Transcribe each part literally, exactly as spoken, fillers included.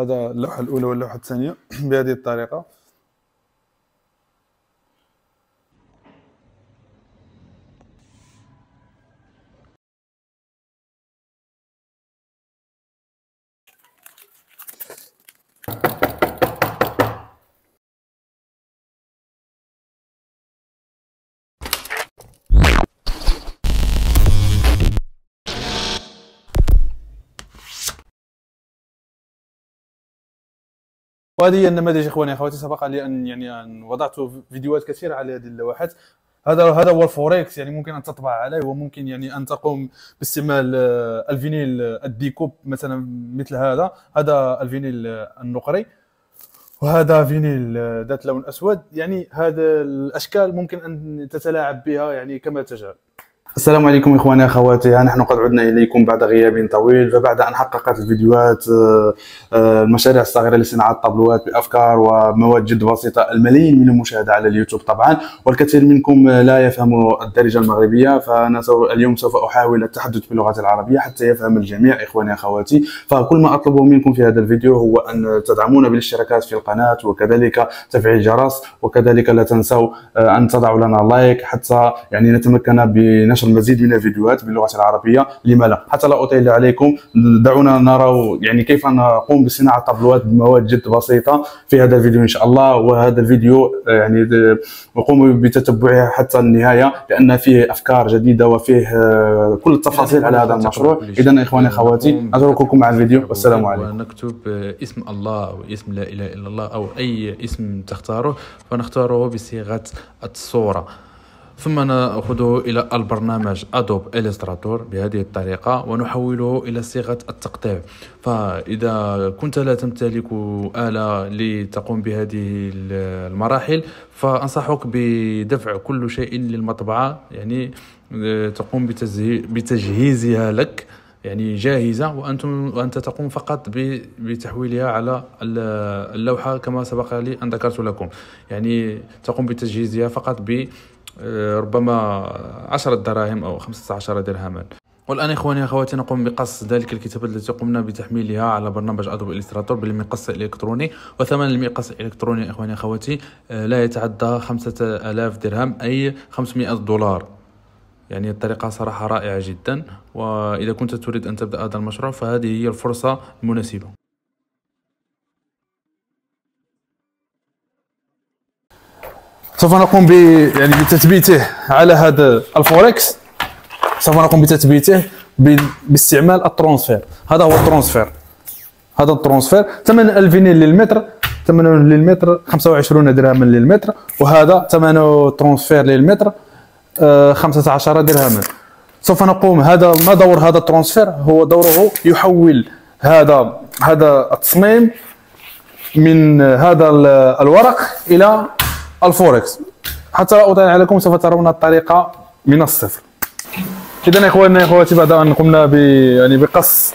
هذا اللوحة الأولى واللوحة الثانية بهذه الطريقة. وهذه هي النماذج اخواني اخواتي. سبق لي ان يعني ان وضعت فيديوهات كثيره على هذه اللوحات. هذا هذا هو الفوركس، يعني ممكن ان تطبع عليه، وممكن يعني ان تقوم باستعمال الفينيل الديكوب مثلا مثل هذا. هذا الفينيل النقري وهذا فينيل ذات لون اسود. يعني هذا الاشكال ممكن ان تتلاعب بها يعني كما تشاء. السلام عليكم اخواني اخواتي، نحن قد عدنا اليكم بعد غياب طويل، فبعد ان حققت الفيديوهات المشاريع الصغيره لصناعه طابلوات بافكار ومواد جد بسيطه الملايين من المشاهده على اليوتيوب طبعا، والكثير منكم لا يفهم الدارجه المغربيه، فانا اليوم سوف احاول التحدث باللغه العربيه حتى يفهم الجميع اخواني اخواتي. فكل ما اطلبه منكم في هذا الفيديو هو ان تدعمونا بالاشتراكات في القناه، وكذلك تفعيل الجرس، وكذلك لا تنسوا ان تضعوا لنا لايك حتى يعني نتمكن بنشر المزيد من الفيديوهات باللغه العربيه. لما لا، حتى لا اطيل عليكم، دعونا نرى يعني كيف نقوم بصناعه طابلوات بمواد جد بسيطه في هذا الفيديو ان شاء الله. وهذا الفيديو يعني نقوم بتتبعه حتى النهايه، لان فيه افكار جديده وفيه كل التفاصيل على هذا المشروع. اذا اخواني اخواتي اترككم مع الفيديو والسلام عليكم. نكتب اسم الله واسم لا اله الا الله او اي اسم تختاره، فنختاره بصيغه الصوره، ثم نأخذه إلى البرنامج أدوب إليستراتور بهذه الطريقة ونحوله إلى صيغة التقطيع. فإذا كنت لا تمتلك آلة لتقوم بهذه المراحل، فأنصحك بدفع كل شيء للمطبعة، يعني تقوم بتجهيزها لك يعني جاهزة، وأنتم وأنت تقوم فقط بتحويلها على اللوحة كما سبق لي أن ذكرت لكم. يعني تقوم بتجهيزها فقط ب ربما عشرة دراهم أو خمسة عشر درهما. والآن إخواني أخواتي نقوم بقص ذلك الكتابة التي قمنا بتحميلها على برنامج أدوب إليستراتور بالمقص الإلكتروني، وثمن المقص الإلكتروني إخواني أخواتي لا يتعدى خمسة آلاف درهم أي خمسمائة دولار. يعني الطريقة صراحة رائعة جدا، وإذا كنت تريد أن تبدأ هذا المشروع فهذه هي الفرصة المناسبة. سوف نقوم ب يعني بتثبيته على هذا الفوركس. سوف نقوم بتثبيته ب... باستعمال الترانسفير. هذا هو الترانسفير. هذا الترانسفير ثمن الفينيل للمتر، ثمن للمتر خمسة وعشرين درهما للمتر، وهذا ثمن الترانسفير للمتر آه خمسة عشر درهما. سوف نقوم هذا ما دور هذا الترانسفير؟ هو دوره يحول هذا هذا التصميم من هذا الورق الى الفوركس. حتى لا أطيل عليكم، سوف ترون الطريقة من الصفر. إذا إخواننا إخواتي، بعد أن قمنا ب يعني بقص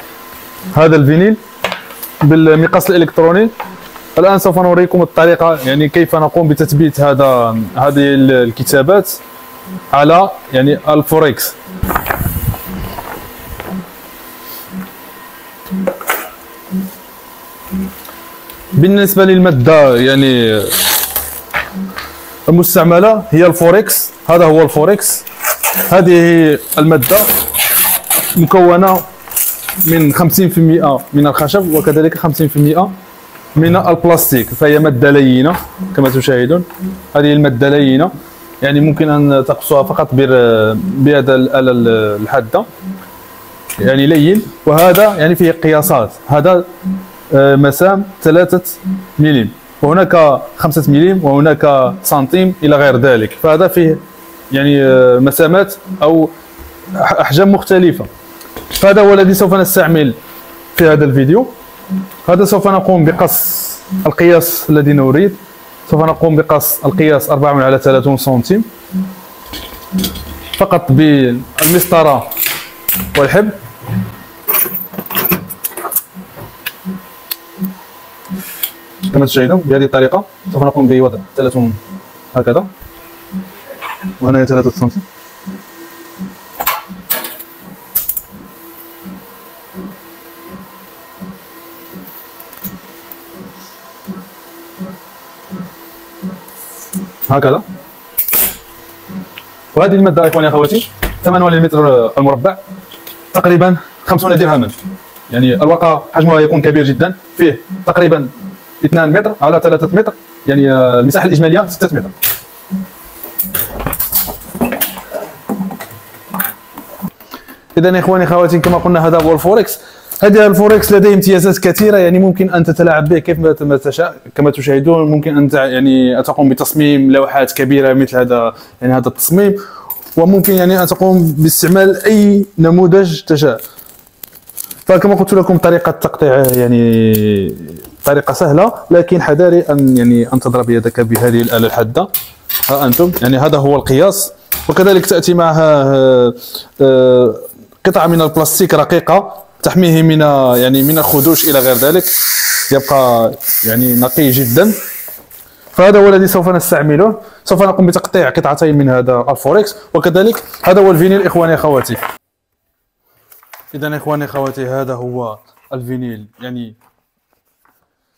هذا الفينيل بالمقص الإلكتروني، الآن سوف نريكم الطريقة يعني كيف نقوم بتثبيت هذا هذه الكتابات على يعني الفوركس. بالنسبة للمادة يعني المستعملة هي الفوركس. هذا هو الفوركس. هذه المادة مكونة من خمسين بالمئة من الخشب وكذلك خمسين بالمئة من البلاستيك، فهي مادة لينة كما تشاهدون. هذه المادة لينة، يعني ممكن أن تقصها فقط بهذا الآلة الحادة، يعني لين. وهذا يعني فيه قياسات. هذا مسام ثلاثة ملم، وهناك خمسة ملم، وهناك سنتيم إلى غير ذلك. فهذا فيه يعني مسامات أو أحجام مختلفة. هذا هو الذي سوف نستعمل في هذا الفيديو. هذا سوف نقوم بقص القياس الذي نريد. سوف نقوم بقص القياس أربعين على ثلاثين سنتيم فقط بالمسطرة والحبل. كما تشاهدون بهذه الطريقة سوف نقوم بوضع ثلاثين هكذا، وهنا ثلاثة سنتيم. هكذا. وهذه الماده اخواني اخواتي ثمنها للمتر المربع تقريبا خمسين درهما، يعني الواقع حجمها يكون كبير جدا، فيه تقريبا اثنين متر على ثلاثة متر، يعني المساحه الاجماليه ستة متر. اذا اخواني اخواتي كما قلنا هذا هو الفوركس. هذا الفوركس لديه امتيازات كثيره، يعني ممكن ان تتلاعب به كيف ما تشاء. كما تشاهدون ممكن ان يعني تقوم بتصميم لوحات كبيره مثل هذا، يعني هذا التصميم، وممكن يعني ان تقوم باستعمال اي نموذج تشاء. فكما قلت لكم طريقه التقطيع يعني طريقه سهله، لكن حذاري ان يعني ان تضرب يدك بهذه الاله الحاده. ها انتم يعني هذا هو القياس، وكذلك تاتي معها قطعه من البلاستيك رقيقه تحميه من يعني من الخدوش الى غير ذلك، يبقى يعني نقي جدا. فهذا هو الذي سوف نستعمله. سوف نقوم بتقطيع قطعتين من هذا الفوركس، وكذلك هذا هو الفينيل اخواني اخواتي. اذا اخواني اخواتي هذا هو الفينيل، يعني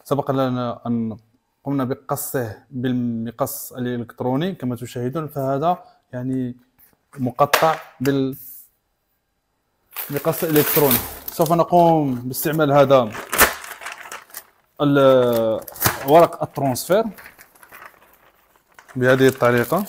سبق لنا ان قمنا بقصه بالمقص الالكتروني كما تشاهدون. فهذا يعني مقطع بالمقص الالكتروني. سوف نقوم باستعمال هذا ورق الترانسفير بهذه الطريقة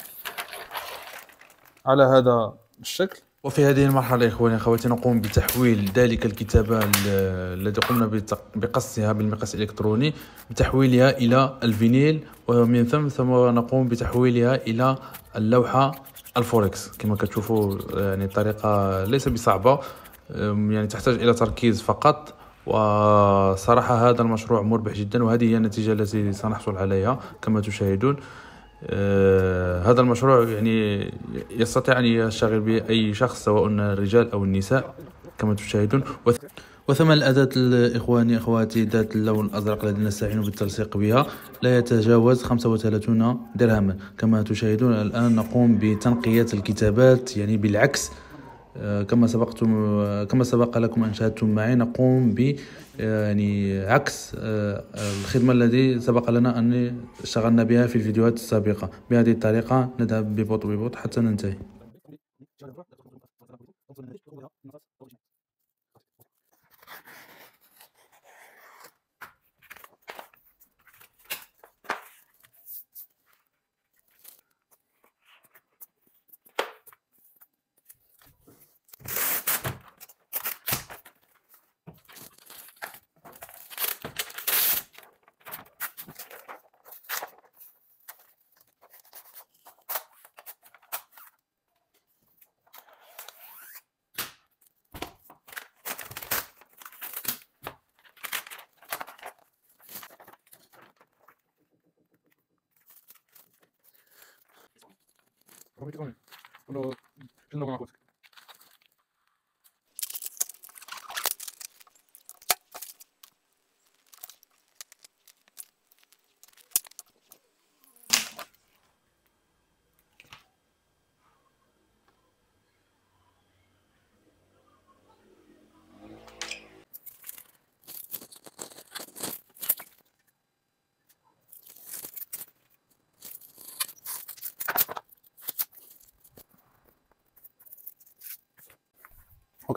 على هذا الشكل. وفي هذه المرحلة إخواني أخواتي نقوم بتحويل ذلك الكتابة التي قمنا بقصها بالمقص الإلكتروني بتحويلها إلى الفينيل، ومن ثم ثم نقوم بتحويلها إلى اللوحة الفوركس. كما كتشوفوا يعني الطريقة ليس بصعبة، يعني تحتاج إلى تركيز فقط. وصراحة هذا المشروع مربح جدا، وهذه هي النتيجة التي سنحصل عليها كما تشاهدون. آه هذا المشروع يعني يستطيع أن يشتغل به أي شخص سواء الرجال أو النساء كما تشاهدون. وثمن الأداة إخواني أخواتي ذات اللون الأزرق الذي نستعين بالتلصيق بها لا يتجاوز خمسة وثلاثين درهما كما تشاهدون. الآن نقوم بتنقية الكتابات يعني بالعكس كما سبقتم كما سبق لكم ان شاهدتم معي. نقوم ب يعني عكس الخدمه التي سبق لنا ان اشتغلنا بها في الفيديوهات السابقه. بهذه الطريقه نذهب ببطء ببطء حتى ننتهي.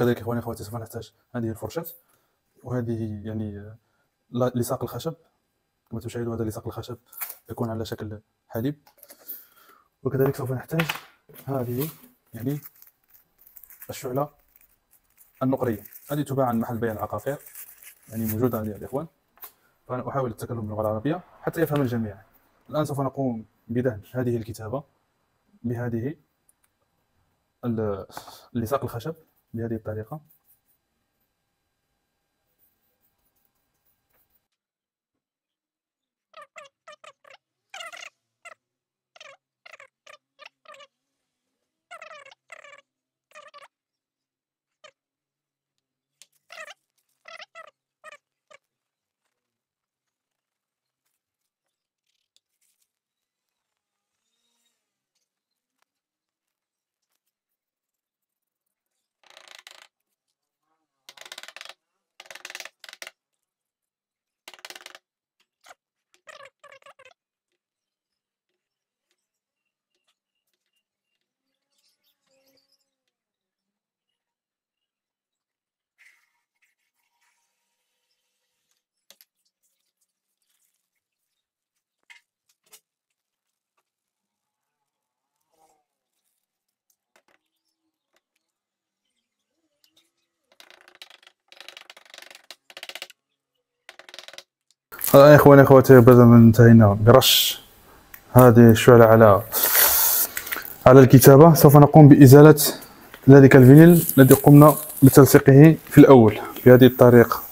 وكذلك اخواني اخواتي سوف نحتاج هذه الفرشاة، وهذه يعني لصاق الخشب كما تشاهدون. هذا لصاق الخشب يكون على شكل حليب. وكذلك سوف نحتاج هذه يعني الشعلة النقرية، هذه تباع عن محل بيع العقاقير، يعني موجودة عندي الاخوان. فانا احاول التكلم باللغة العربية حتى يفهم الجميع. الان سوف نقوم بدهن هذه الكتابة بهذه لصاق الخشب بهذه الطريقة. الان اخواني اخواتي بدنا انتهينا برش هذه الشعلة على على الكتابة. سوف نقوم بإزالة ذلك الفينيل الذي قمنا بتلصيقه في الأول بهذه الطريقة.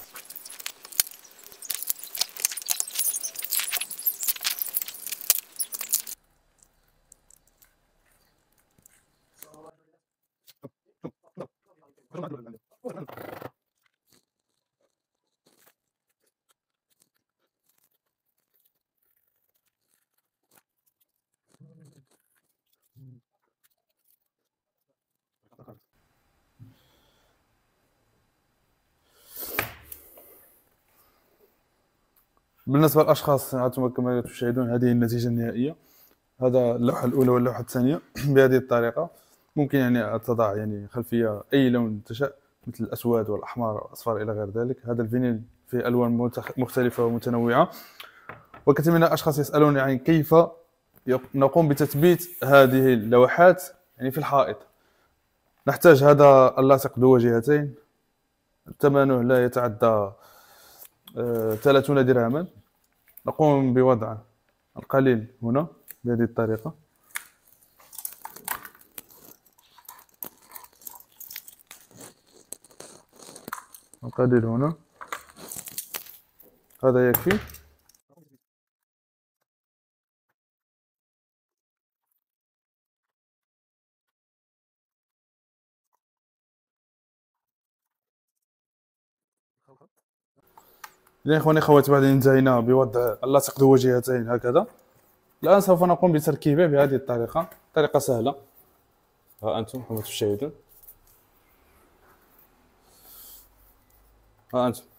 بالنسبة للأشخاص عندما كما تشاهدون هذه النتيجة النهائية، هذا اللوحة الأولى واللوحة الثانية بهذه الطريقة. ممكن يعني تضع يعني خلفية أي لون تشاء مثل الأسود والأحمر والأصفر إلى غير ذلك. هذا الفينيل فيه ألوان مختلفة ومتنوعة، وكثير من الأشخاص يسألون يعني كيف نقوم بتثبيت هذه اللوحات يعني في الحائط. نحتاج هذا اللاصق ذو وجهتين، ثمنه لا يتعدى ثلاثين درهما. نقوم بوضع القليل هنا بهذه الطريقة، القليل هنا، هذا يكفي. إذن إخواني أخواتي بعد انتهينا بوضع اللاصق ذو وجهتين هكذا. الآن سوف نقوم بتركيبه بهذه الطريقة، طريقة سهلة. ها أنتم كما تشاهدون، ها أنتم